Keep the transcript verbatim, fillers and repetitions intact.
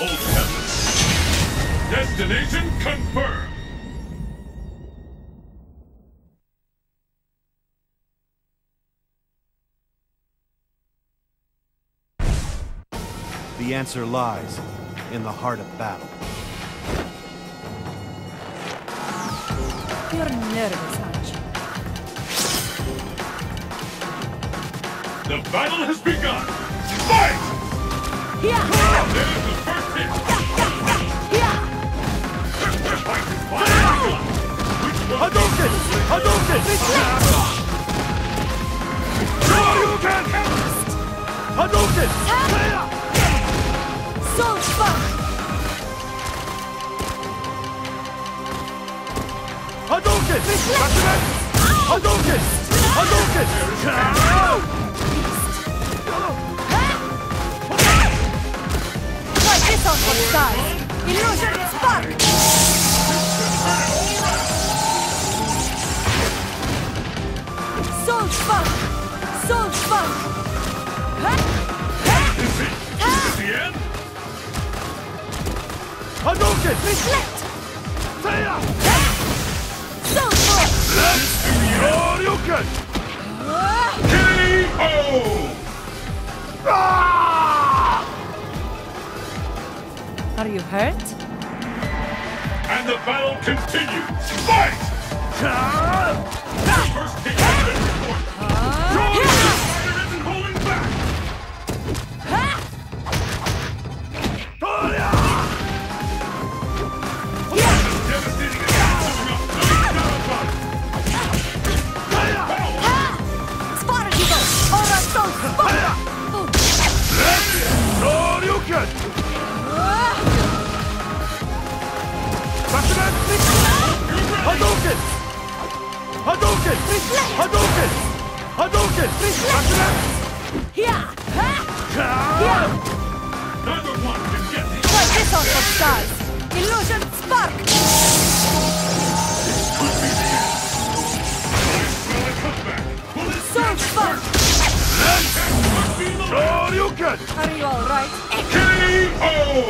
Old Captain. Destination confirmed. The answer lies in the heart of battle. You're nervous, aren't you? The battle has begun! Fight! Yeah. Oh, there's the first hit! Yeah. Yeah. Hadouken! Hadouken! You can't help us! Hadouken! So far! Hadouken! Hadouken! Hadouken! Try this on for size! Illusion spark! Soul spark! Soul spark! Is it? Is it the end? Hadouken! Reflect! Fire! Let's do your Hadouken! K O! Are you hurt? And the battle continues! Fight! First hit has been reported! Your isn't holding back! Hadouken! Hadouken! Hadouken! Hadouken! Yeah! Neither one can get me! Try this on for stars! Illusion spark! This could be the end! Will come back! Will it so spark! Let's be the Hadouken! Are you alright? K O!